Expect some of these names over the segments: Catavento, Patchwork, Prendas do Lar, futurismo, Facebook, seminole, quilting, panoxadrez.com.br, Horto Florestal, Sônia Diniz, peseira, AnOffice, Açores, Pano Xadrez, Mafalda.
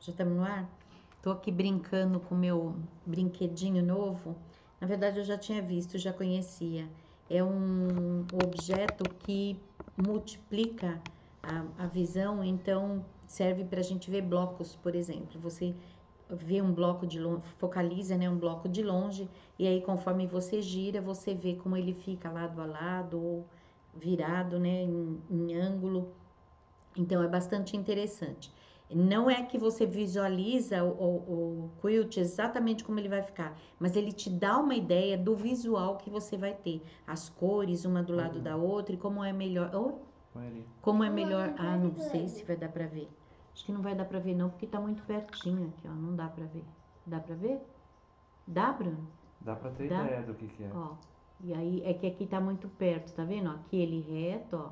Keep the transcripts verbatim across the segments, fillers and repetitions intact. Já estamos no ar? Tô aqui brincando com o meu brinquedinho novo. Na verdade, eu já tinha visto, já conhecia. É um objeto que multiplica a, a visão, então serve para a gente ver blocos, por exemplo. Você vê um bloco de longe, focaliza, né, um bloco de longe, e aí conforme você gira, você vê como ele fica lado a lado ou virado, né, em, em ângulo. Então é bastante interessante. Não é que você visualiza o, o, o quilt exatamente como ele vai ficar, mas ele te dá uma ideia do visual que você vai ter. As cores, uma do lado uhum. da outra, e como é melhor... Oh? Como é melhor... Ah, não sei se vai dar pra ver. Acho que não vai dar pra ver não, porque tá muito pertinho aqui, ó. Não dá pra ver. Dá pra ver? Dá, Bruno? Dá pra ter dá? ideia do que que é. Ó, e aí é que aqui tá muito perto, tá vendo? Aqui ele reto, ó.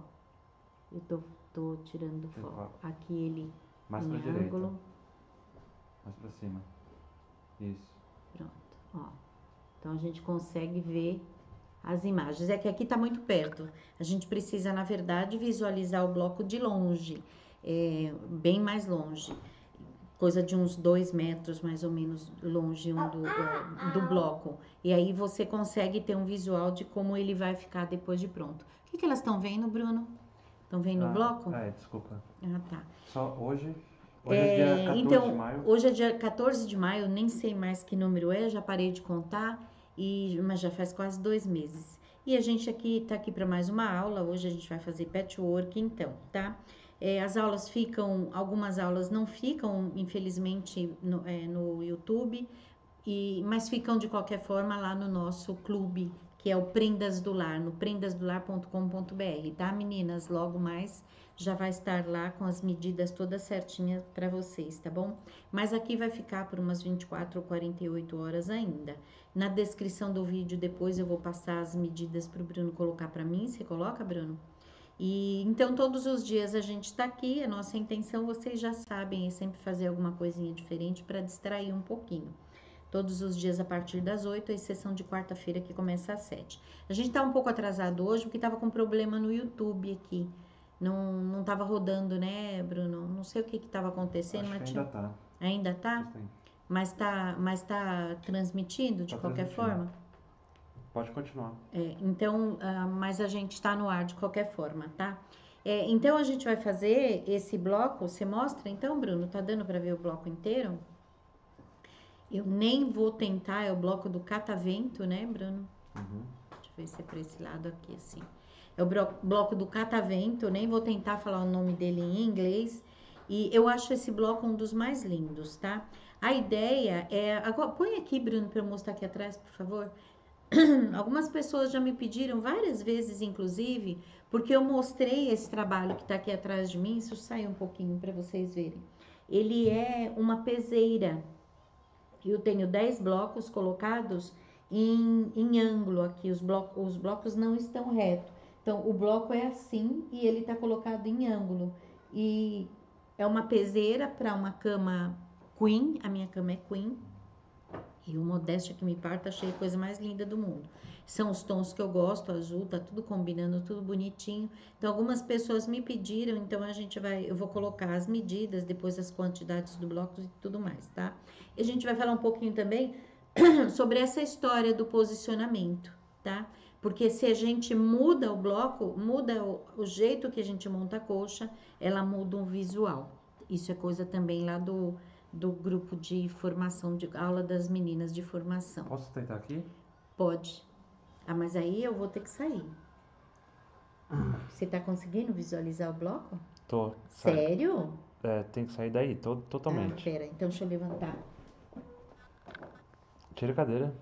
Eu tô, tô tirando do foco. Aqui ele... Mais pra direita. Mais pra cima. Isso. Pronto, ó. Então, a gente consegue ver as imagens. É que aqui tá muito perto. A gente precisa, na verdade, visualizar o bloco de longe. É, bem mais longe. Coisa de uns dois metros, mais ou menos, longe um do, é, do bloco. E aí, você consegue ter um visual de como ele vai ficar depois de pronto. O que que elas estão vendo, Bruno? Estão vendo ah, o bloco? Ah, é, desculpa. Ah, tá. Só hoje? Hoje é, é dia quatorze então, de maio? Hoje é dia quatorze de maio, nem sei mais que número é, já parei de contar, e, mas já faz quase dois meses. E a gente aqui tá aqui para mais uma aula, hoje a gente vai fazer patchwork então, tá? É, as aulas ficam, algumas aulas não ficam, infelizmente, no, é, no YouTube, e, mas ficam de qualquer forma lá no nosso clube, que é o Prendas do Lar, no prendas do lar ponto com ponto br, tá, meninas? Logo mais já vai estar lá com as medidas todas certinhas para vocês, tá bom? Mas aqui vai ficar por umas vinte e quatro ou quarenta e oito horas ainda. Na descrição do vídeo depois eu vou passar as medidas pro Bruno colocar para mim. Você coloca, Bruno? E então todos os dias a gente tá aqui, a nossa intenção, vocês já sabem, é sempre fazer alguma coisinha diferente para distrair um pouquinho. Todos os dias a partir das oito, a exceção de quarta-feira que começa às sete. A gente tá um pouco atrasado hoje porque tava com problema no YouTube aqui. Não, não tava rodando, né, Bruno? Não sei o que que tava acontecendo. Mas ainda tá. Ainda tá? Mas tá, mas tá transmitindo de tá qualquer forma? Pode continuar. É, então, uh, mas a gente tá no ar de qualquer forma, tá? É, então a gente vai fazer esse bloco, você mostra então, Bruno? Tá dando pra ver o bloco inteiro? Eu nem vou tentar, é o bloco do Catavento, né, Bruno? Uhum. Deixa eu ver se é pra esse lado aqui, assim. É o bloco do Catavento, nem vou tentar falar o nome dele em inglês. E eu acho esse bloco um dos mais lindos, tá? A ideia é... Agora, põe aqui, Bruno, pra eu mostrar aqui atrás, por favor. Algumas pessoas já me pediram, várias vezes, inclusive, porque eu mostrei esse trabalho que tá aqui atrás de mim. Isso sai um pouquinho pra vocês verem. Ele é uma peseira. Eu tenho dez blocos colocados em, em ângulo aqui, os, bloco, os blocos não estão retos. Então, o bloco é assim e ele está colocado em ângulo. E é uma peseira para uma cama queen, a minha cama é queen. E o modéstia que me parta, achei a coisa mais linda do mundo. São os tons que eu gosto, azul, tá tudo combinando, tudo bonitinho. Então, algumas pessoas me pediram, então a gente vai... Eu vou colocar as medidas, depois as quantidades do bloco e tudo mais, tá? E a gente vai falar um pouquinho também sobre essa história do posicionamento, tá? Porque se a gente muda o bloco, muda o, o jeito que a gente monta a coxa, ela muda o visual. Isso é coisa também lá do, do grupo de formação, de aula das meninas de formação. Posso tentar aqui? Pode. Ah, mas aí eu vou ter que sair. Você tá conseguindo visualizar o bloco? Tô. Sério? É, tem que sair daí, tô, totalmente. Ah, pera, então deixa eu levantar. Tira a cadeira.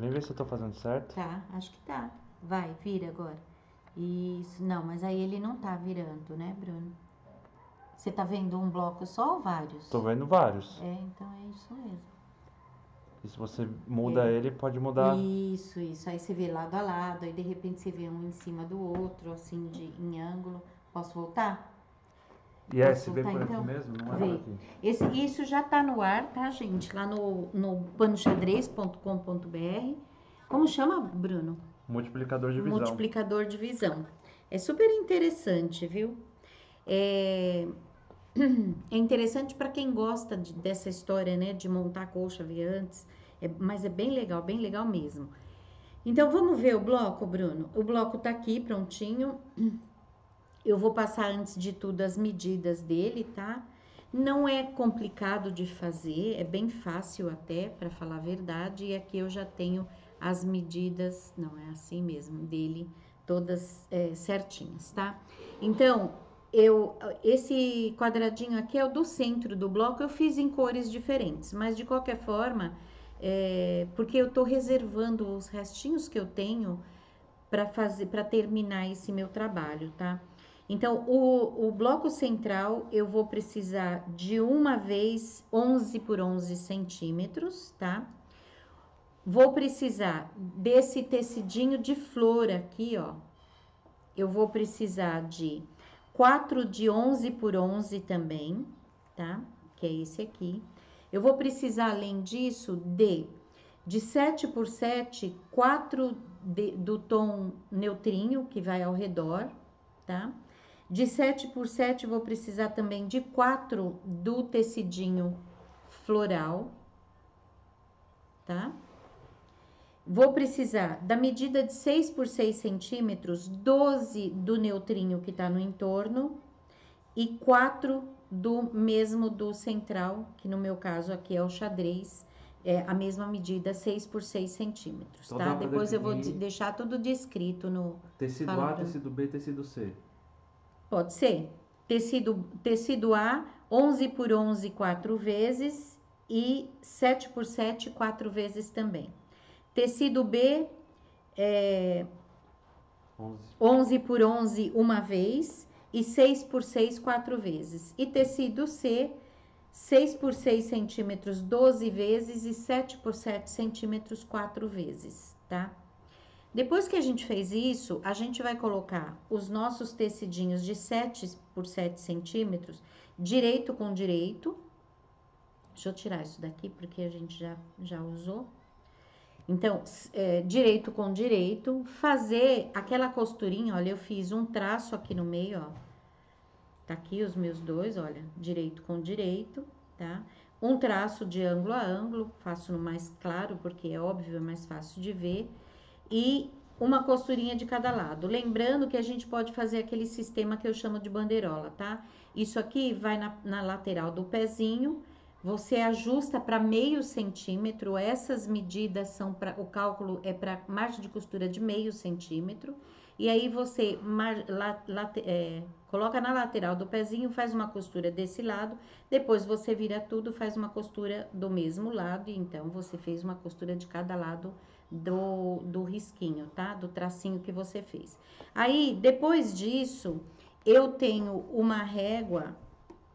Vem ver se eu tô fazendo certo. Tá, acho que tá. Vai, vira agora. Isso, não, mas aí ele não tá virando, né, Bruno? Você tá vendo um bloco só ou vários? Tô vendo vários. É, então é isso mesmo. E se você muda é. ele, pode mudar... Isso, isso. Aí você vê lado a lado, aí de repente você vê um em cima do outro, assim, de, em ângulo. Posso voltar? E aí, você vê por então? aqui mesmo? Não é por aqui. Esse, isso já tá no ar, tá, gente? Lá no, no pano xadrez ponto com ponto br. Como chama, Bruno? Multiplicador de visão. Multiplicador de visão. É super interessante, viu? É, é interessante para quem gosta de, dessa história, né? De montar colcha antes, é, mas é bem legal, bem legal mesmo. Então, vamos ver o bloco, Bruno? O bloco tá aqui prontinho. Eu vou passar, antes de tudo, as medidas dele, tá? Não é complicado de fazer, é bem fácil até, para falar a verdade. E aqui eu já tenho as medidas, não é assim mesmo, dele, todas é, certinhas, tá? Então, eu, esse quadradinho aqui é o do centro do bloco, eu fiz em cores diferentes, mas de qualquer forma, é, porque eu tô reservando os restinhos que eu tenho para fazer, para terminar esse meu trabalho, tá? Então, o, o bloco central, eu vou precisar de uma vez onze por onze centímetros, tá? Vou precisar desse tecidinho de flor aqui, ó. Eu vou precisar de quatro de onze por onze também, tá? Que é esse aqui. Eu vou precisar, além disso, de, de sete por sete, quatro de, do tom neutrinho, que vai ao redor, tá? De sete por sete, vou precisar também de quatro do tecidinho floral, tá? Vou precisar da medida de seis por seis centímetros, doze do neutrinho que tá no entorno e quatro do mesmo do central, que no meu caso aqui é o xadrez, é a mesma medida, seis por seis centímetros, então, tá? Depois eu vou deixar tudo descrito no... Tecido A, tecido B, tecido C. Pode ser. Tecido, tecido A, onze por onze, quatro vezes, e sete por sete, quatro vezes também. Tecido B, é, onze por onze, uma vez, e seis por seis, quatro vezes. E tecido C, seis por seis centímetros, doze vezes, e sete por sete centímetros, quatro vezes, tá? Depois que a gente fez isso, a gente vai colocar os nossos tecidinhos de sete por sete centímetros, direito com direito. Deixa eu tirar isso daqui, porque a gente já, já usou. Então, é, direito com direito, fazer aquela costurinha, olha, eu fiz um traço aqui no meio, ó. Tá aqui os meus dois, olha, direito com direito, tá? Um traço de ângulo a ângulo, faço no mais claro, porque é óbvio, é mais fácil de ver. E uma costurinha de cada lado. Lembrando que a gente pode fazer aquele sistema que eu chamo de bandeirola, tá? Isso aqui vai na, na lateral do pezinho, você ajusta para meio centímetro, essas medidas são para... O cálculo é para margem de costura de meio centímetro. E aí você mar, la, la, é, coloca na lateral do pezinho, faz uma costura desse lado, depois você vira tudo, faz uma costura do mesmo lado, e então você fez uma costura de cada lado do, do risquinho, tá? Do tracinho que você fez. Aí, depois disso, eu tenho uma régua.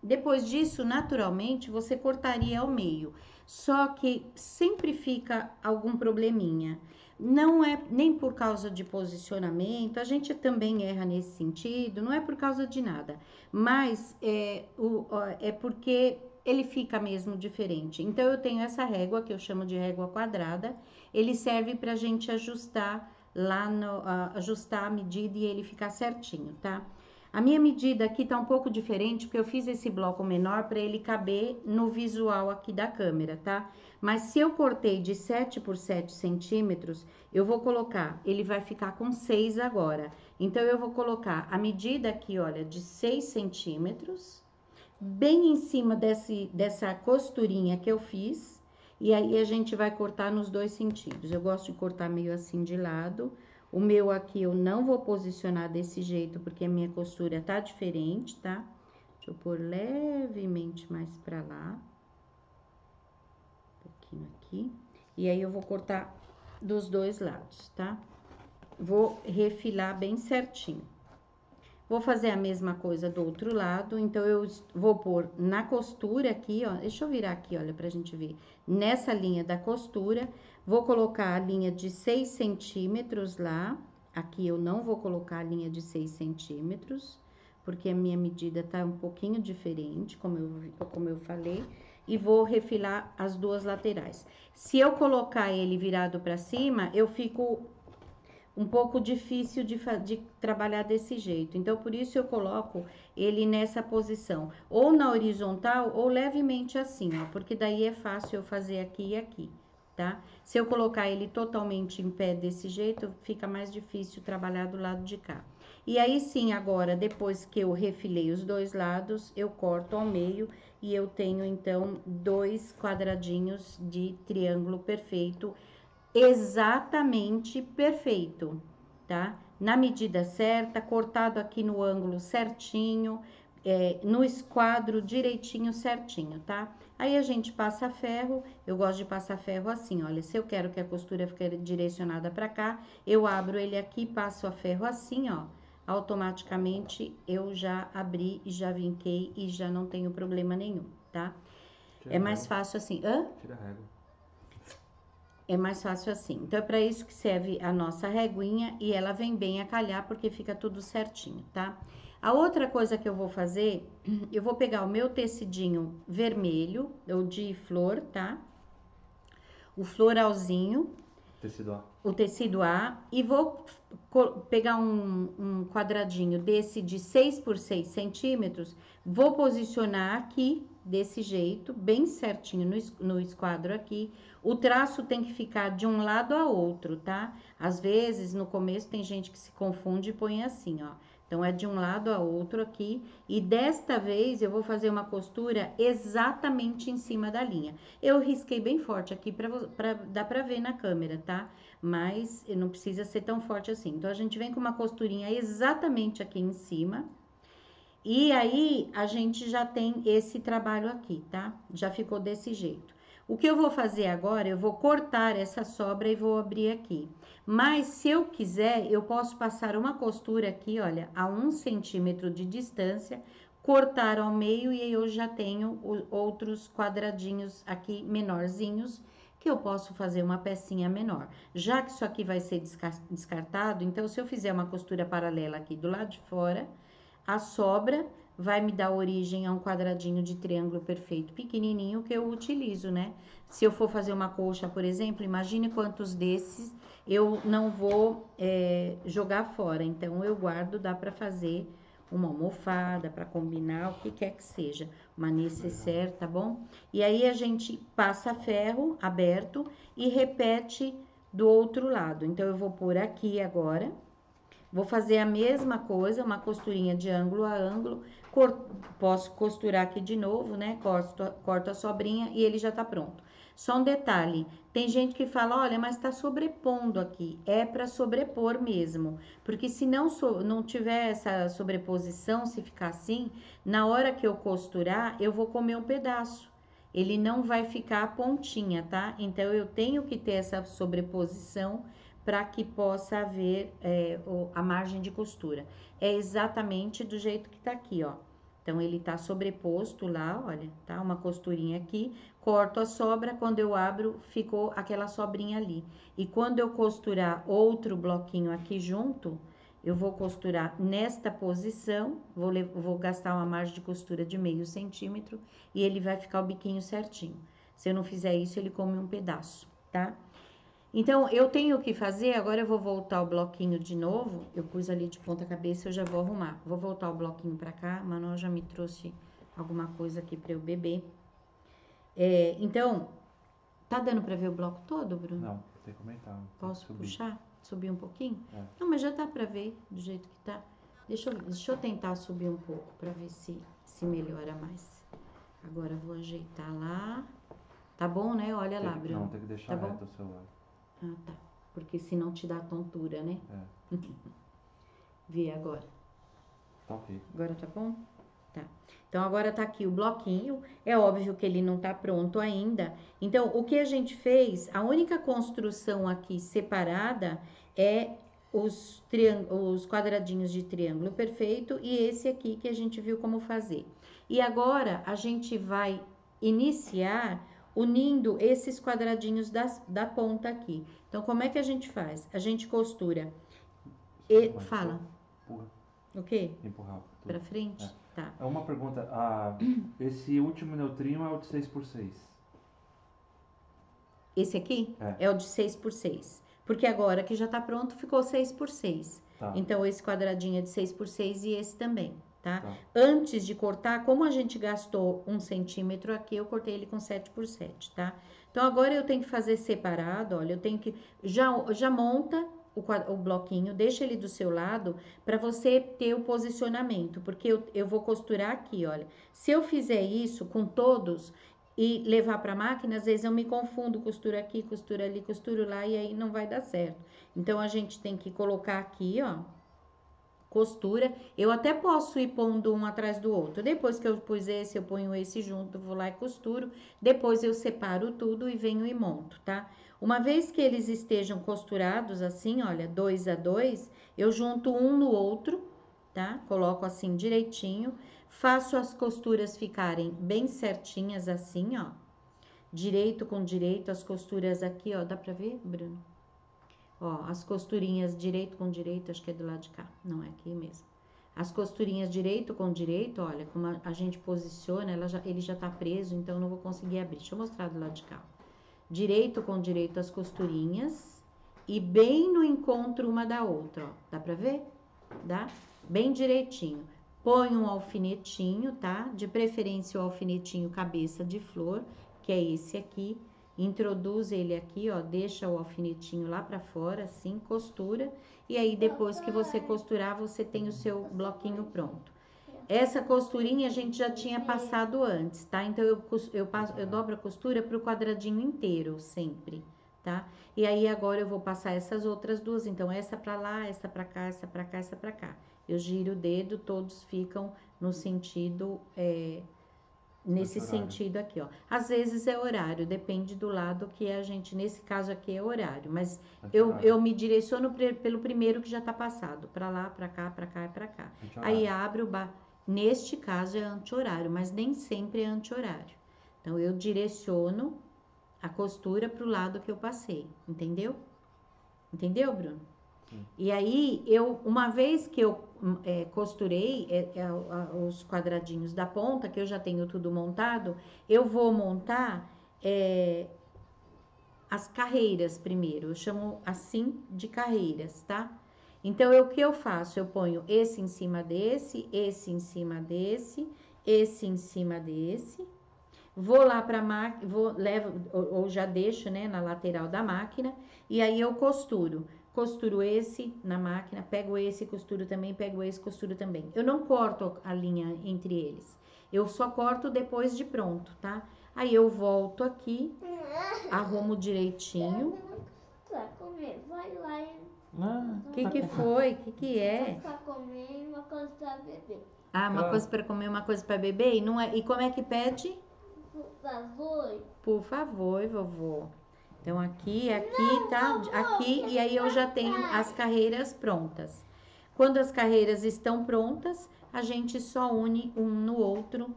Depois disso, naturalmente, você cortaria ao meio. Só que sempre fica algum probleminha. Não é nem por causa de posicionamento, a gente também erra nesse sentido, não é por causa de nada. Mas é, o, é porque ele fica mesmo diferente. Então, eu tenho essa régua, que eu chamo de régua quadrada. Ele serve pra gente ajustar lá, no, uh, ajustar a medida e ele ficar certinho, tá? A minha medida aqui tá um pouco diferente, porque eu fiz esse bloco menor para ele caber no visual aqui da câmera, tá? Mas se eu cortei de sete por sete centímetros, eu vou colocar, ele vai ficar com seis agora. Então, eu vou colocar a medida aqui, olha, de seis centímetros, bem em cima desse, dessa costurinha que eu fiz. E aí, a gente vai cortar nos dois sentidos. Eu gosto de cortar meio assim de lado. O meu aqui eu não vou posicionar desse jeito, porque a minha costura tá diferente, tá? Deixa eu pôr levemente mais pra lá. Um pouquinho aqui. E aí, eu vou cortar dos dois lados, tá? Vou refilar bem certinho. Vou fazer a mesma coisa do outro lado, então, eu vou pôr na costura aqui, ó. Deixa eu virar aqui, olha, pra gente ver. Nessa linha da costura... Vou colocar a linha de seis centímetros lá, aqui eu não vou colocar a linha de seis centímetros, porque a minha medida tá um pouquinho diferente, como eu, como eu falei, e vou refilar as duas laterais. Se eu colocar ele virado pra cima, eu fico um pouco difícil de, de trabalhar desse jeito. Então, por isso eu coloco ele nessa posição, ou na horizontal, ou levemente assim, ó, porque daí é fácil eu fazer aqui e aqui, tá? Se eu colocar ele totalmente em pé desse jeito, fica mais difícil trabalhar do lado de cá. E aí sim, agora, depois que eu refilei os dois lados, eu corto ao meio e eu tenho, então, dois quadradinhos de triângulo perfeito, exatamente perfeito, tá? Na medida certa, cortado aqui no ângulo certinho, é, no esquadro direitinho, certinho, tá? Aí a gente passa ferro, eu gosto de passar ferro assim, olha, se eu quero que a costura fique direcionada pra cá, eu abro ele aqui, passo a ferro assim, ó, automaticamente eu já abri e já vinquei e já não tenho problema nenhum, tá? Tira é mais régua. Fácil assim, hã? Tira a régua. É mais fácil assim. Então, é pra isso que serve a nossa reguinha e ela vem bem a calhar porque fica tudo certinho, tá? A outra coisa que eu vou fazer, eu vou pegar o meu tecidinho vermelho, ou de flor, tá? O floralzinho. Tecido A. O tecido A. E vou pegar um, um quadradinho desse de seis por seis centímetros, vou posicionar aqui, desse jeito, bem certinho no, no esquadro aqui. O traço tem que ficar de um lado a outro, tá? Às vezes, no começo, tem gente que se confunde e põe assim, ó. Então, é de um lado a outro aqui. E desta vez, eu vou fazer uma costura exatamente em cima da linha. Eu risquei bem forte aqui, pra, pra, dá pra ver na câmera, tá? Mas não precisa ser tão forte assim. Então, a gente vem com uma costurinha exatamente aqui em cima. E aí, a gente já tem esse trabalho aqui, tá? Já ficou desse jeito. O que eu vou fazer agora, eu vou cortar essa sobra e vou abrir aqui. Mas, se eu quiser, eu posso passar uma costura aqui, olha, a um centímetro de distância, cortar ao meio e aí eu já tenho outros quadradinhos aqui menorzinhos, que eu posso fazer uma pecinha menor. Já que isso aqui vai ser descartado, então, se eu fizer uma costura paralela aqui do lado de fora, a sobra vai me dar origem a um quadradinho de triângulo perfeito pequenininho que eu utilizo, né? Se eu for fazer uma colcha, por exemplo, imagine quantos desses eu não vou é, jogar fora. Então, eu guardo, dá pra fazer uma almofada, pra combinar, o que quer que seja. Uma necessaire, tá bom? E aí, a gente passa ferro aberto e repete do outro lado. Então, eu vou por aqui agora. Vou fazer a mesma coisa, uma costurinha de ângulo a ângulo, cor... posso costurar aqui de novo, né? Corto, corto a sobrinha e ele já tá pronto. Só um detalhe, tem gente que fala, olha, mas tá sobrepondo aqui. É pra sobrepor mesmo, porque se não, so... não tiver essa sobreposição, se ficar assim, na hora que eu costurar, eu vou comer um pedaço. Ele não vai ficar a pontinha, tá? Então, eu tenho que ter essa sobreposição para que possa haver é, a margem de costura. É exatamente do jeito que tá aqui, ó. Então, ele tá sobreposto lá, olha, tá? Uma costurinha aqui, corto a sobra, quando eu abro, ficou aquela sobrinha ali. E quando eu costurar outro bloquinho aqui junto, eu vou costurar nesta posição, vou, vou gastar uma margem de costura de meio centímetro, e ele vai ficar o biquinho certinho. Se eu não fizer isso, ele come um pedaço, tá? Então, eu tenho que fazer, agora eu vou voltar o bloquinho de novo, eu pus ali de ponta cabeça, eu já vou arrumar. Vou voltar o bloquinho pra cá, a Manoel já me trouxe alguma coisa aqui pra eu beber. É, então, tá dando pra ver o bloco todo, Bruno? Não, tem que comentar. Posso subir. Puxar? Subir um pouquinho? É. Não, mas já dá pra ver do jeito que tá. Deixa eu, deixa eu tentar subir um pouco pra ver se, se melhora mais. Agora eu vou ajeitar lá. Tá bom, né? Olha tem lá, que, Bruno. Não, tem que deixar tá reto o celular. Ah, tá. Porque senão te dá tontura, né? É. Vê agora. Tá ok. Agora tá bom? Tá. Então, agora tá aqui o bloquinho. É óbvio que ele não tá pronto ainda. Então, o que a gente fez, a única construção aqui separada é os, os quadradinhos de triângulo perfeito e esse aqui que a gente viu como fazer. E agora, a gente vai iniciar unindo esses quadradinhos das, da ponta aqui. Então, como é que a gente faz? A gente costura e... Mas fala. Empurra. O quê? Empurrar. Tudo. Pra frente? É. Tá. É uma pergunta. Ah, esse último neutrinho é o de seis por seis? Esse aqui? É, é o de seis por seis. Porque agora que já tá pronto, ficou seis por seis. Tá. Então, esse quadradinho é de seis por seis e esse também, tá? tá? Antes de cortar, como a gente gastou um centímetro aqui, eu cortei ele com sete por sete, tá? Então, agora eu tenho que fazer separado, olha, eu tenho que... Já, já monta o, o bloquinho, deixa ele do seu lado pra você ter o posicionamento, porque eu, eu vou costurar aqui, olha. Se eu fizer isso com todos... e levar para a máquina, às vezes eu me confundo, costura aqui, costura ali, costuro lá, e aí não vai dar certo. Então, a gente tem que colocar aqui, ó, costura. Eu até posso ir pondo um atrás do outro. Depois que eu pus esse, eu ponho esse junto, vou lá e costuro. Depois eu separo tudo e venho e monto, tá? Uma vez que eles estejam costurados assim, olha, dois a dois, eu junto um no outro, tá? Coloco assim direitinho. Faço as costuras ficarem bem certinhas assim, ó. Direito com direito, as costuras aqui, ó. Dá pra ver, Bruno? Ó, as costurinhas direito com direito, acho que é do lado de cá. Não, é aqui mesmo. As costurinhas direito com direito, olha, como a, a gente posiciona, ela já, ele já tá preso, então não vou conseguir abrir. Deixa eu mostrar do lado de cá. Direito com direito as costurinhas e bem no encontro uma da outra, ó. Dá pra ver? Dá? Bem direitinho. Põe um alfinetinho, tá? De preferência o alfinetinho cabeça de flor, que é esse aqui. Introduz ele aqui, ó, deixa o alfinetinho lá pra fora, assim, costura. E aí, depois que você costurar, você tem o seu bloquinho pronto. Essa costurinha a gente já tinha passado antes, tá? Então, eu, eu, passo, eu dobro a costura pro quadradinho inteiro, sempre, tá? E aí, agora eu vou passar essas outras duas. Então, essa pra lá, essa pra cá, essa pra cá, essa pra cá. Eu giro o dedo, todos ficam no sentido, é, nesse sentido aqui, ó. Às vezes é horário, depende do lado que a gente, nesse caso aqui é horário, mas eu, eu me direciono pre, pelo primeiro que já tá passado, pra lá, pra cá, pra cá e pra cá. Aí abro o bar, neste caso é anti-horário, mas nem sempre é anti-horário. Então, eu direciono a costura pro lado que eu passei, entendeu? Entendeu, Bruno? E aí, eu, uma vez que eu é, costurei é, é, a, os quadradinhos da ponta, que eu já tenho tudo montado, eu vou montar é, as carreiras primeiro. Eu chamo assim de carreiras, tá? Então, eu, o que eu faço? Eu ponho esse em cima desse, esse em cima desse, esse em cima desse. Vou lá pra máquina, vou, levo, ou, ou já deixo, né, na lateral da máquina, e aí eu costuro. Costuro esse na máquina, pego esse, costuro também, pego esse, costuro também. Eu não corto a linha entre eles. Eu só corto depois de pronto, tá? Aí eu volto aqui, arrumo direitinho. Eu não vou comer, vai lá e... Ah, que que foi? Que que é? Uma coisa pra comer e uma coisa pra beber. Ah, uma ah. coisa pra comer, uma coisa pra beber? E, não é... e como é que pede? Por favor. Por favor, vovô. Então, aqui, aqui, não, tá? Não, aqui, e aí eu já tenho as carreiras prontas. Quando as carreiras estão prontas, a gente só une um no outro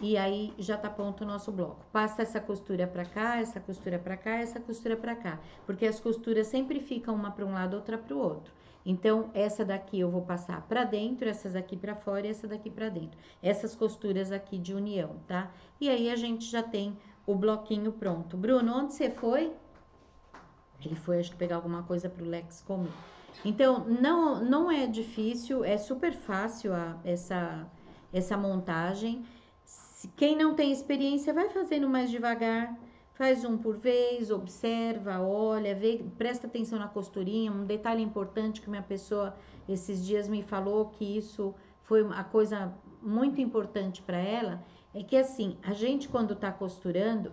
e aí já tá pronto o nosso bloco. Passa essa costura pra cá, essa costura pra cá, essa costura pra cá. Porque as costuras sempre ficam uma pra um lado, outra pro outro. Então, essa daqui eu vou passar pra dentro, essas aqui pra fora e essa daqui pra dentro. Essas costuras aqui de união, tá? E aí a gente já tem... o bloquinho pronto. Bruno, onde você foi? Ele foi, acho que pegar alguma coisa pro Lex comer. Então, não, não é difícil, é super fácil a, essa, essa montagem. Quem não tem experiência, vai fazendo mais devagar. Faz um por vez, observa, olha, vê, presta atenção na costurinha. Um detalhe importante que minha pessoa, esses dias, me falou que isso foi uma coisa muito importante para ela... É que assim, a gente quando tá costurando,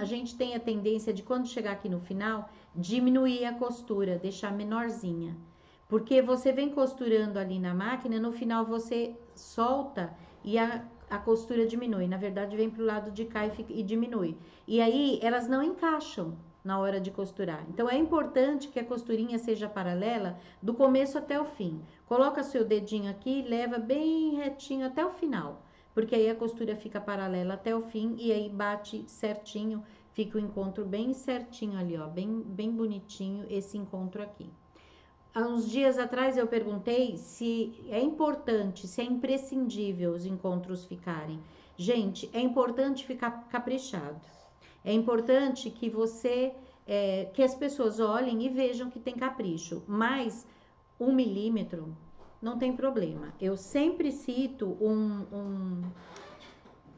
a gente tem a tendência de quando chegar aqui no final, diminuir a costura, deixar menorzinha. Porque você vem costurando ali na máquina, no final você solta e a, a costura diminui. Na verdade, vem pro lado de cá e, fica, e diminui. E aí, elas não encaixam na hora de costurar. Então, é importante que a costurinha seja paralela do começo até o fim. Coloca seu dedinho aqui e leva bem retinho até o final. Porque aí a costura fica paralela até o fim e aí bate certinho, fica o encontro bem certinho ali, ó, bem, bem bonitinho esse encontro aqui. Há uns dias atrás eu perguntei se é importante, se é imprescindível os encontros ficarem. Gente, é importante ficar caprichado. É importante que você é, que as pessoas olhem e vejam que tem capricho, mas um milímetro não tem problema. Eu sempre cito um, um,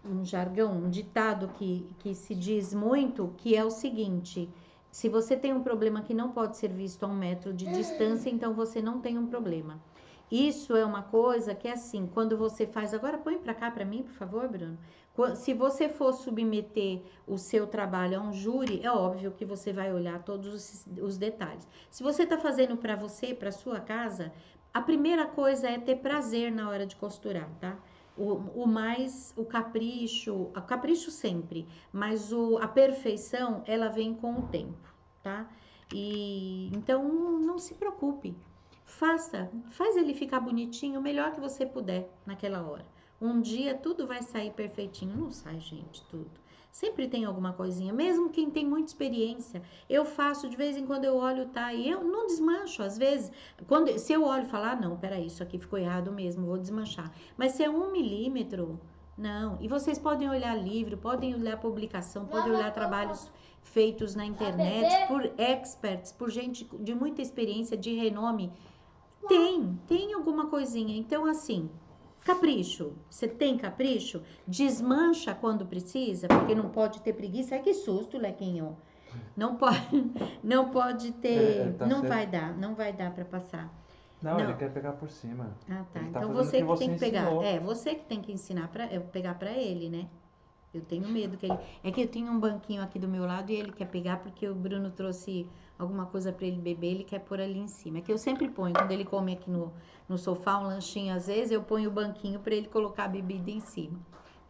um jargão, um ditado que, que se diz muito, que é o seguinte: se você tem um problema que não pode ser visto a um metro de distância, então você não tem um problema. Isso é uma coisa que é assim, quando você faz... Agora põe pra cá pra mim, por favor, Bruno. Se você for submeter o seu trabalho a um júri, é óbvio que você vai olhar todos os, os detalhes. Se você tá fazendo pra você, pra sua casa, a primeira coisa é ter prazer na hora de costurar, tá? O, o mais, o capricho, o capricho sempre, mas o, a perfeição, ela vem com o tempo, tá? E então, não se preocupe. Faça, faz ele ficar bonitinho o melhor que você puder naquela hora. Um dia tudo vai sair perfeitinho. Não sai, gente, tudo. Sempre tem alguma coisinha, mesmo quem tem muita experiência. Eu faço, de vez em quando eu olho, tá? E eu não desmancho, às vezes. Quando, se eu olho e falar, ah, não, peraí, isso aqui ficou errado mesmo, vou desmanchar. Mas se é um milímetro, não. E vocês podem olhar livro, podem olhar publicação, não, podem olhar não, trabalhos... Não. Feitos na internet, por experts, por gente de muita experiência, de renome. Tem, tem alguma coisinha. Então, assim, capricho. Você tem capricho? Desmancha quando precisa, porque não pode ter preguiça. Ai, que susto, Lequinho. Não pode, não pode ter... É, tá não certo. Vai dar, não vai dar pra passar. Não, não, ele quer pegar por cima. Ah, tá. Ele então, tá você que, que você tem que ensinou. pegar. É, você que tem que ensinar, pra, pegar pra ele, né? Eu tenho medo que ele... É que eu tenho um banquinho aqui do meu lado e ele quer pegar porque o Bruno trouxe alguma coisa pra ele beber, ele quer pôr ali em cima. É que eu sempre ponho, quando ele come aqui no, no sofá, um lanchinho às vezes, eu ponho o banquinho pra ele colocar a bebida em cima.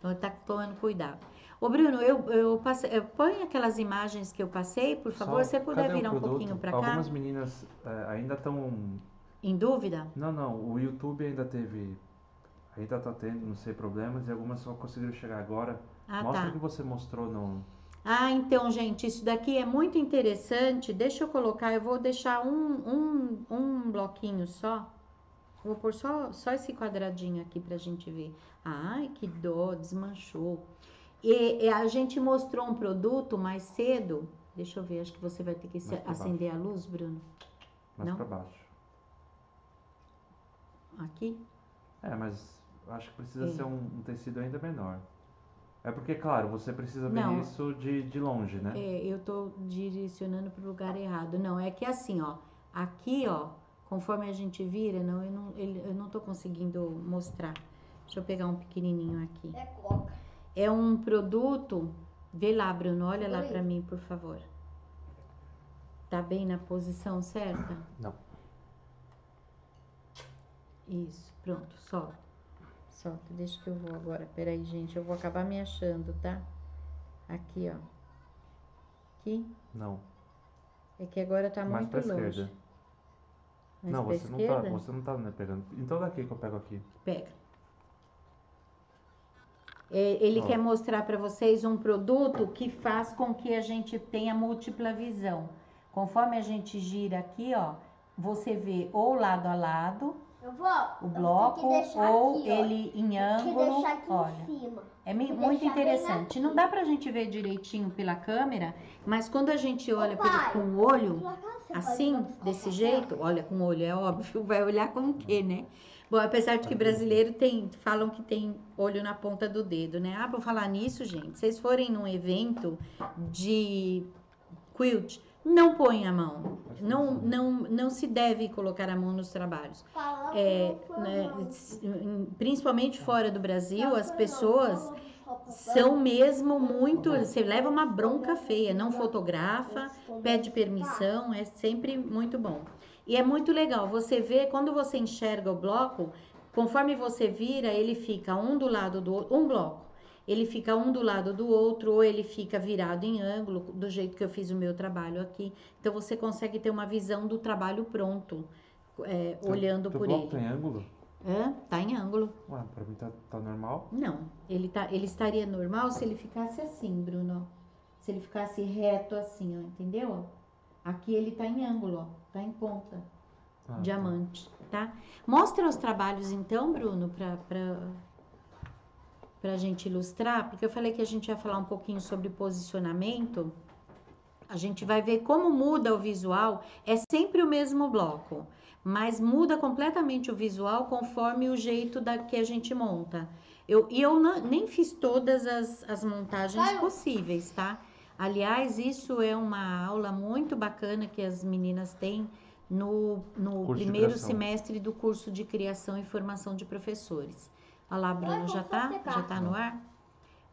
Então ele tá tomando cuidado. Ô Bruno, eu, eu, passe... eu ponho aquelas imagens que eu passei, por favor, se você puder virar um pouquinho pra cá. Algumas meninas uh, ainda estão... Em dúvida? Não, não, o YouTube ainda teve... Ainda tá tendo, não sei, problemas e algumas só conseguiram chegar agora. Ah, mostra tá. o que você mostrou no... Ah, então, gente, isso daqui é muito interessante. Deixa eu colocar, eu vou deixar um, um, um bloquinho só. Vou pôr só, só esse quadradinho aqui pra gente ver. Ai, que dó, desmanchou. E, e a gente mostrou um produto mais cedo. Deixa eu ver, acho que você vai ter que acender baixo. a luz, Bruno. Mais Não? pra baixo. Aqui? É, mas acho que precisa é. ser um, um tecido ainda menor. É porque, claro, você precisa ver não, isso de, de longe, né? É, eu tô direcionando pro lugar errado. Não, é que assim, ó, aqui, ó, conforme a gente vira, não, eu não, eu não tô conseguindo mostrar. Deixa eu pegar um pequenininho aqui. É coca. É um produto, vê lá, Bruno, olha Oi. lá pra mim, por favor. Tá bem na posição certa? Não. Isso, pronto, solta. Solta, deixa que eu vou agora. Peraí, gente, eu vou acabar me achando, tá? Aqui, ó. Aqui? Não. É que agora tá mais muito pra longe. Esquerda. Mais não, pra você esquerda? Não tá, você não tá né, pegando. Então daqui que eu pego aqui. Pega. É, ele oh. quer mostrar pra vocês um produto que faz com que a gente tenha múltipla visão. Conforme a gente gira aqui, ó, você vê ou lado a lado... Eu vou, o bloco ou aqui, ele em ângulo, olha, em cima. é muito interessante, não dá pra gente ver direitinho pela câmera, mas quando a gente olha Ô, pai, pelo, com o olho, assim, desse jeito, olha com o olho, é óbvio, vai olhar com o quê, né? Bom, apesar de que brasileiro tem, falam que tem olho na ponta do dedo, né? Ah, pra falar nisso, gente, vocês forem num evento de quilt, não põe a mão, não, não, não se deve colocar a mão nos trabalhos. É, né, principalmente fora do Brasil, as pessoas são mesmo muito... Você leva uma bronca feia, não fotografa, pede permissão, é sempre muito bom. E é muito legal, você vê, quando você enxerga o bloco, conforme você vira, ele fica um do lado do outro, um bloco. Ele fica um do lado do outro, ou ele fica virado em ângulo, do jeito que eu fiz o meu trabalho aqui. Então, você consegue ter uma visão do trabalho pronto, é, tu, olhando tu por ele. Tá em ângulo? Hã? Tá em ângulo. Ué, pra mim tá, tá normal? Não, ele, tá, ele estaria normal se ele ficasse assim, Bruno. Se ele ficasse reto assim, ó, entendeu? Aqui ele tá em ângulo, ó, tá em ponta, ah, diamante, tá. tá? Mostra os trabalhos então, Bruno, pra... pra... pra gente ilustrar, porque eu falei que a gente ia falar um pouquinho sobre posicionamento A gente vai ver como muda o visual, é sempre o mesmo bloco, mas muda completamente o visual conforme o jeito da, que a gente monta. Eu, e eu não, nem fiz todas as, as montagens possíveis, tá? Aliás, isso é uma aula muito bacana que as meninas têm no, no primeiro semestre do curso de Criação e Formação de Professores. Olha lá, Bruno, já tá? Já tá no ar?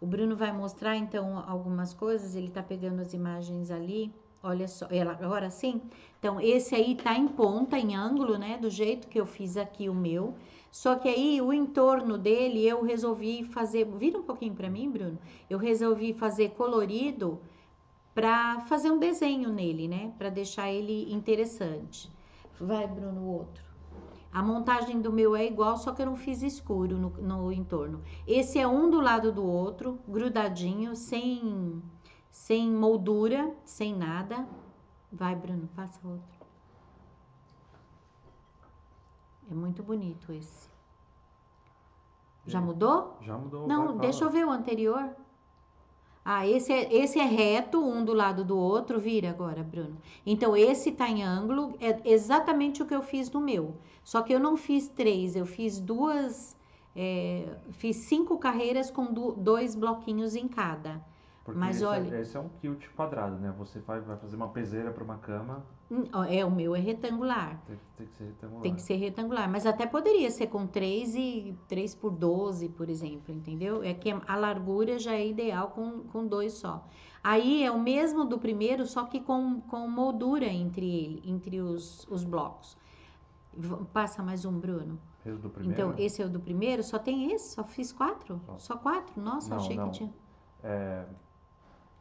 O Bruno vai mostrar, então, algumas coisas, ele tá pegando as imagens ali, olha só, agora sim. Então, esse aí tá em ponta, em ângulo, né, do jeito que eu fiz aqui o meu. Só que aí, o entorno dele, eu resolvi fazer, vira um pouquinho pra mim, Bruno? Eu resolvi fazer colorido pra fazer um desenho nele, né, pra deixar ele interessante. Vai, Bruno, o outro. A montagem do meu é igual, só que eu não fiz escuro no, no entorno. Esse é um do lado do outro, grudadinho, sem, sem moldura, sem nada. Vai, Bruno, passa outro. É muito bonito esse. Já mudou? Já mudou. Não, deixa eu ver o anterior. Ah, esse é, esse é reto, um do lado do outro, vira agora, Bruno. Então, esse tá em ângulo, é exatamente o que eu fiz no meu. Só que eu não fiz três, eu fiz duas, é, fiz cinco carreiras com do, dois bloquinhos em cada. Porque mas esse, olha, esse é um quilt quadrado, né? Você vai, vai fazer uma peseira para uma cama. É, o meu é retangular. Tem, tem que ser retangular. Tem que ser retangular, mas até poderia ser com três e três por doze, por exemplo, entendeu? É que a largura já é ideal com, com dois só. Aí é o mesmo do primeiro, só que com, com moldura entre ele, entre os, os blocos. Passa mais um, Bruno. Esse é do primeiro? Então, esse é o do primeiro? Só tem esse? Só fiz quatro? Só, só quatro? Nossa, não, achei não. que tinha... É...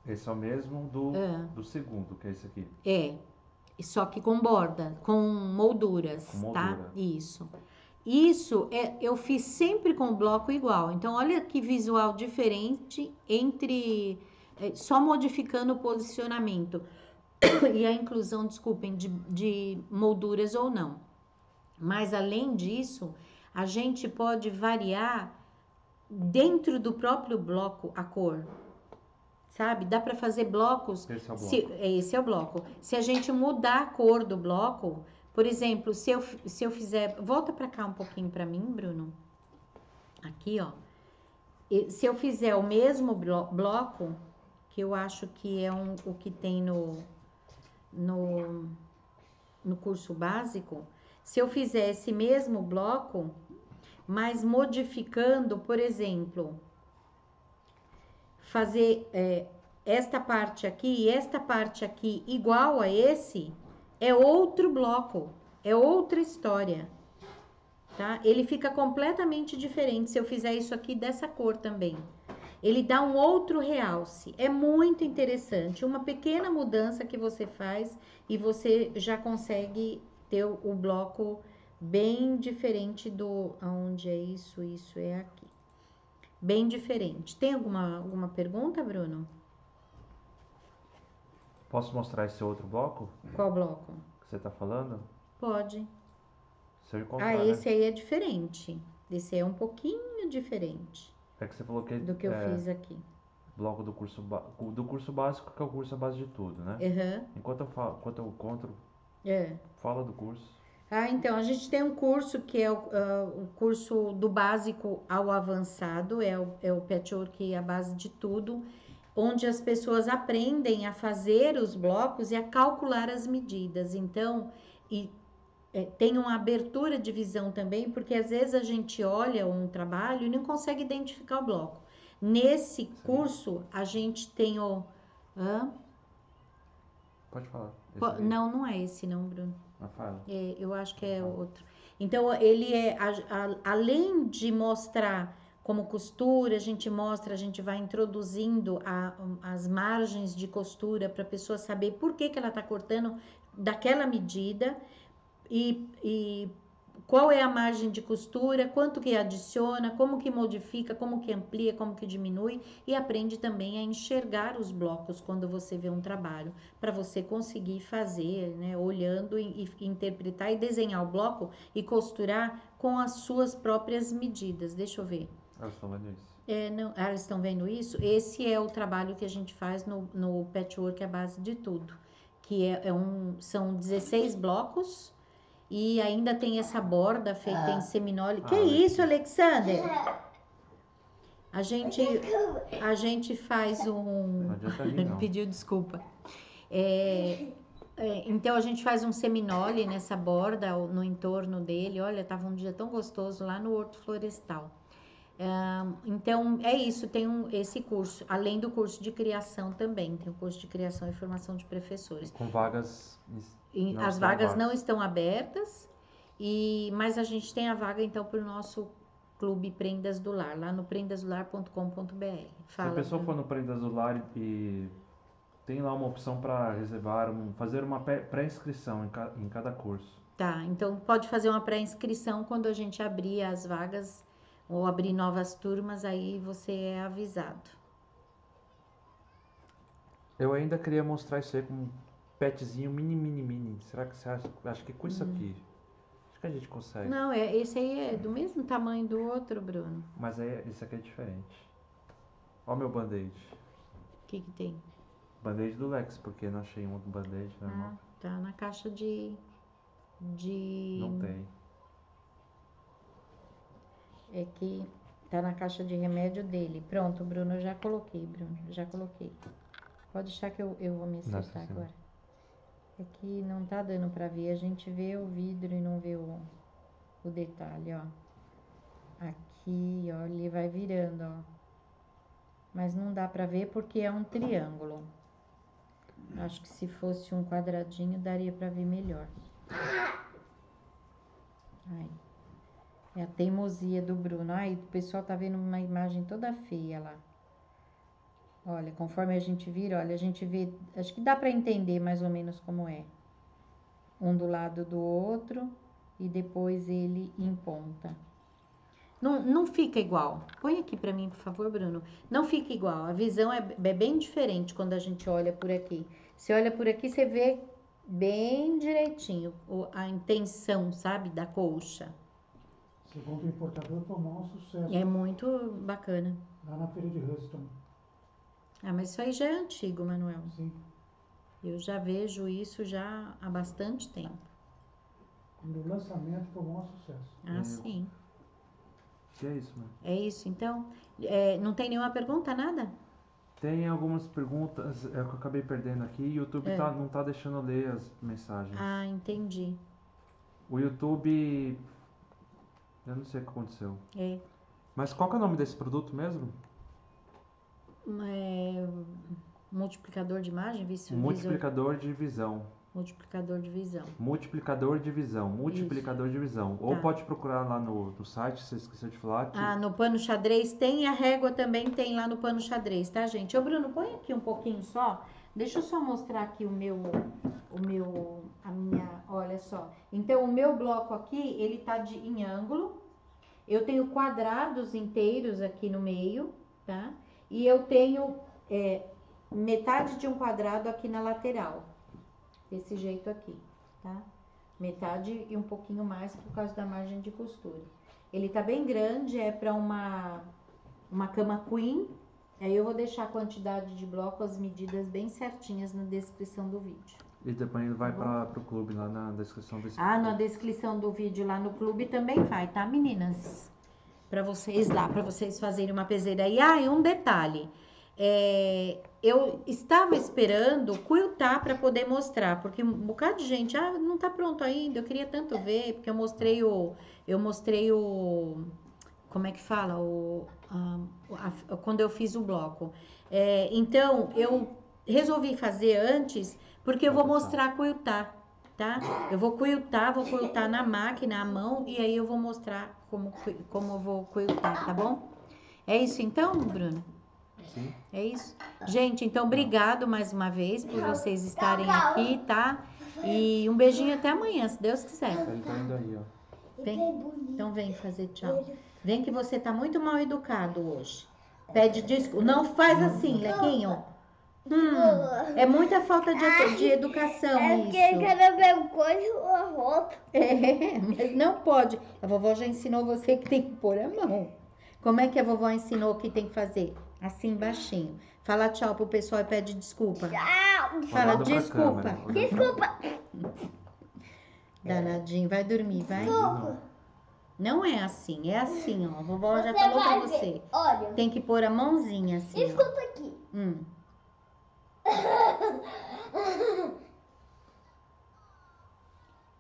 Esse é o mesmo do, ah. do segundo, que é esse aqui. É, só que com borda, com molduras, com moldura. Tá? Isso. Isso é, eu fiz sempre com o bloco igual. Então, olha que visual diferente entre... É, só modificando o posicionamento e a inclusão, desculpem, de, de molduras ou não. Mas, além disso, a gente pode variar dentro do próprio bloco a cor. Sabe? Dá para fazer blocos. Esse é o bloco. Se, esse é o bloco. Se a gente mudar a cor do bloco, por exemplo, se eu, se eu fizer... Volta para cá um pouquinho para mim, Bruno. Aqui, ó. Se eu fizer o mesmo bloco, que eu acho que é um, o que tem no, no, no curso básico, se eu fizer esse mesmo bloco, mas modificando, por exemplo... Fazer é, esta parte aqui e esta parte aqui igual a esse, é outro bloco, é outra história, tá? Ele fica completamente diferente se eu fizer isso aqui dessa cor também. Ele dá um outro realce, é muito interessante. Uma pequena mudança que você faz e você já consegue ter o, o bloco bem diferente do... Aonde é isso? Isso é aqui. Bem diferente. Tem alguma, alguma pergunta, Bruno? Posso mostrar esse outro bloco? Qual bloco? Que você tá falando? Pode. Se eu encontrar, ah, esse né? aí é diferente. Esse aí é um pouquinho diferente. É que você falou que... Do que eu é, fiz aqui. Bloco do curso, do curso básico, que é o curso à base de tudo, né? Uhum. Enquanto eu falo, enquanto eu encontro, é. fala do curso. Ah, então, a gente tem um curso que é o, uh, o curso do básico ao avançado, é o, é o patchwork, a base de tudo, onde as pessoas aprendem a fazer os blocos e a calcular as medidas. Então, e, é, tem uma abertura de visão também, porque às vezes a gente olha um trabalho e não consegue identificar o bloco. Nesse Sim. curso, a gente tem o... Hã? Pode falar. Não, não é esse não, Bruno. É, eu acho que é outro. Então, ele é, a, a, além de mostrar como costura, a gente mostra, a gente vai introduzindo a, as margens de costura para a pessoa saber por que, que ela está cortando daquela medida e, e qual é a margem de costura, quanto que adiciona, como que modifica, como que amplia, como que diminui, e aprende também a enxergar os blocos quando você vê um trabalho, para você conseguir fazer, né, olhando e, e interpretar e desenhar o bloco e costurar com as suas próprias medidas. Deixa eu ver. Elas estão vendo isso? É, não, elas estão vendo isso. Esse é o trabalho que a gente faz no, no patchwork à base de tudo. Que é, é um, são dezesseis blocos e ainda tem essa borda feita ah. em seminole. Ah, que é isso, Alexander? A gente, a gente faz um... Não adianta ali, não. Pediu desculpa. É... Então, a gente faz um seminole nessa borda, no entorno dele. Olha, tava um dia tão gostoso lá no Horto Florestal. Então, é isso, tem um, esse curso. Além do curso de criação também, tem o curso de criação e formação de professores. Com vagas... As vagas não estão abertas, e, mas a gente tem a vaga, então, para o nosso clube Prendas do Lar, lá no prendas do lar ponto com ponto br. Se a pessoa for no Prendas do Lar e... Tem lá uma opção para reservar, um, fazer uma pré-inscrição em, ca, em cada curso. Tá, então pode fazer uma pré-inscrição quando a gente abrir as vagas ou abrir novas turmas, aí você é avisado. Eu ainda queria mostrar isso aí com um petzinho mini, mini, mini. Será que você acha, acha que com isso hum. aqui? Acho que a gente consegue. Não, é, esse aí é do mesmo tamanho do outro, Bruno. Mas aí, esse aqui é diferente. Olha o meu band-aid. O que que tem? Band-aid do Lex, porque não achei um outro band-aid normal. Ah, tá na caixa de... de... Não tem. É que tá na caixa de remédio dele. Pronto, Bruno, eu já coloquei, Bruno, já coloquei. Pode deixar que eu, eu vou me acertar agora. É que não tá dando pra ver, a gente vê o vidro e não vê o, o detalhe, ó. Aqui, ó, ele vai virando, ó. Mas não dá pra ver porque é um triângulo. Acho que se fosse um quadradinho, daria pra ver melhor. Ai. É a teimosia do Bruno. Ai, o pessoal tá vendo uma imagem toda feia lá. Olha, conforme a gente vira, olha, a gente vê... Acho que dá pra entender mais ou menos como é. Um do lado do outro e depois ele em ponta. Não, não fica igual. Põe aqui pra mim, por favor, Bruno. Não fica igual. A visão é, é bem diferente quando a gente olha por aqui. Você olha por aqui, você vê bem direitinho a intenção, sabe, da colcha. Segundo o importador, foi um maior sucesso. É muito bacana. Lá na feira de Houston. Ah, mas isso aí já é antigo, Manuel. Sim. Eu já vejo isso já há bastante tempo. No lançamento foi um maior sucesso. Ah, é. Sim. É isso, né? É isso, então. É, não tem nenhuma pergunta, nada? Tem algumas perguntas é, que eu acabei perdendo aqui. O YouTube é. tá, não tá deixando eu ler as mensagens. Ah, entendi. O YouTube... Eu não sei o que aconteceu. É. Mas qual que é o nome desse produto mesmo? É... Multiplicador de imagem? Visu... Multiplicador de visão. Multiplicador de visão. Multiplicador de visão. Multiplicador Isso. de visão. Tá. Ou pode procurar lá no, no site, você esqueceu de falar. Que... Ah, no Pano Xadrez tem, a régua também tem lá no Pano Xadrez, tá, gente? Ô, Bruno, põe aqui um pouquinho só. Deixa eu só mostrar aqui o meu... O meu... A minha... Olha só. Então, o meu bloco aqui, ele tá de, em ângulo. Eu tenho quadrados inteiros aqui no meio, tá? E eu tenho é, metade de um quadrado aqui na lateral. Desse jeito aqui, tá? Metade e um pouquinho mais por causa da margem de costura. Ele tá bem grande, é pra uma, uma cama queen. Aí eu vou deixar a quantidade de bloco, as medidas bem certinhas na descrição do vídeo. E depois ele vai tá pra, pro clube, lá na descrição desse vídeo. Ah, na descrição do vídeo lá no clube também vai, tá, meninas? Pra vocês lá, pra vocês fazerem uma peseira. E aí, ah, um detalhe. É, eu estava esperando quiltar para poder mostrar, porque um bocado de gente, ah, não tá pronto ainda, eu queria tanto ver, porque eu mostrei o, eu mostrei o, como é que fala, o, a, a, quando eu fiz o bloco. É, então, eu resolvi fazer antes, porque eu vou mostrar quiltar, tá? Eu vou quiltar, vou quiltar na máquina, à mão, e aí eu vou mostrar como, como eu vou quiltar, tá bom? É isso então, Bruno? Sim. É isso, gente. Então, obrigado mais uma vez por vocês estarem aqui, tá? E um beijinho até amanhã, se Deus quiser. Ele tá indo aí, ó. Vem. Então, vem fazer tchau. Vem que você tá muito mal educado hoje. Pede desculpa. Não faz assim, Lequinho. Hum, é muita falta de, de educação. É porque eu quero ver coisa ou a roupa. É, mas não pode. A vovó já ensinou você que tem que pôr a mão. Como é que a vovó ensinou que tem que fazer? Assim, baixinho. Fala tchau pro pessoal e pede desculpa. Tchau! Fala desculpa. Desculpa. Danadinho, vai dormir, vai. Desculpa. Não é assim, é assim, ó. A vovó você já falou pra você. Ver. Olha. Tem que pôr a mãozinha assim. Desculpa ó. Aqui. Hum.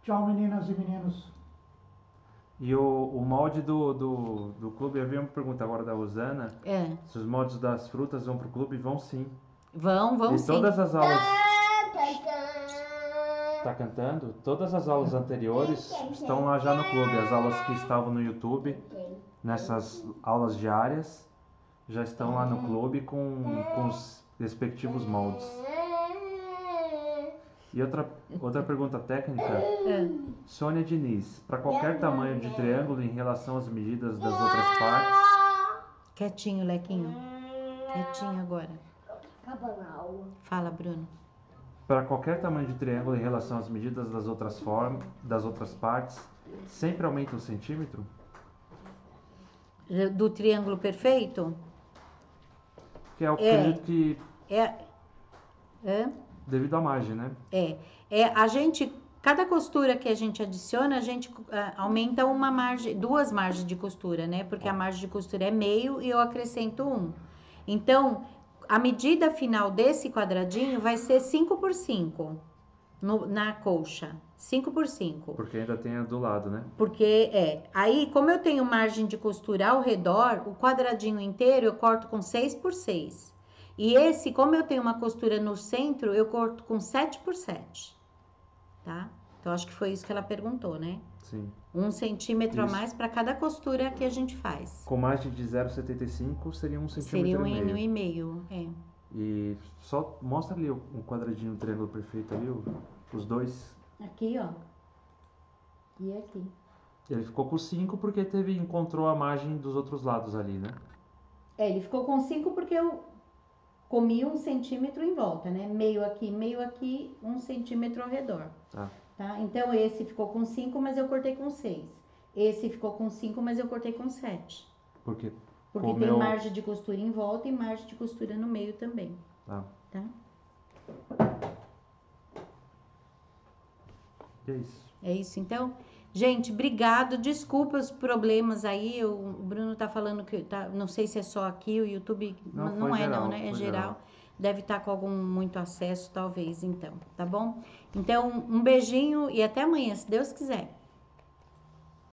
Tchau, meninas e meninos. E o, o molde do, do, do clube, havia uma pergunta agora da Rosana. É. Se os moldes das frutas vão pro clube, vão sim. Vão, vão e sim. E todas as aulas... Tá cantando? Todas as aulas anteriores estão lá já no clube. As aulas que estavam no YouTube, nessas aulas diárias, já estão lá no clube com, com os respectivos moldes. E outra, outra pergunta técnica, Sônia Diniz, para qualquer tamanho de triângulo em relação às medidas das outras partes... Quietinho, Lequinho. Quietinho agora. Fala, Bruno. Para qualquer tamanho de triângulo em relação às medidas das outras, formas, das outras partes, sempre aumenta um centímetro? Do triângulo perfeito? Que é o que é. A gente... É. É. Devido à margem, né? É. É. A gente, cada costura que a gente adiciona, a gente uh, aumenta uma margem, duas margens de costura, né? Porque a margem de costura é meio e eu acrescento um. Então... A medida final desse quadradinho vai ser cinco por cinco no, na colcha. cinco por cinco. Porque ainda tem a do lado, né? Porque é. Aí, como eu tenho margem de costura ao redor, o quadradinho inteiro eu corto com seis por seis. E esse, como eu tenho uma costura no centro, eu corto com sete por sete. Tá? Então, acho que foi isso que ela perguntou, né? Sim. Um centímetro isso. A mais para cada costura que a gente faz. Com margem de zero vírgula setenta e cinco seria um centímetro e meio. Seria um e meio, é. E só mostra ali um quadradinho, um triângulo perfeito ali, os dois. Aqui, ó. E aqui. Ele ficou com cinco porque teve, encontrou a margem dos outros lados ali, né? É, ele ficou com cinco porque eu comi um centímetro em volta, né? Meio aqui, meio aqui, um centímetro ao redor. Tá. Tá? Então, esse ficou com cinco, mas eu cortei com seis. Esse ficou com cinco, mas eu cortei com sete. Por quê? Porque tem meu... margem de costura em volta e margem de costura no meio também. Tá. Tá? É isso. É isso, então? Gente, obrigado. Desculpa os problemas aí. O Bruno tá falando que... Tá... Não sei se é só aqui, o YouTube... Não, não é geral, não, né? É geral. geral. Deve estar com algum muito acesso, talvez, então, tá bom? Então, um beijinho e até amanhã, se Deus quiser.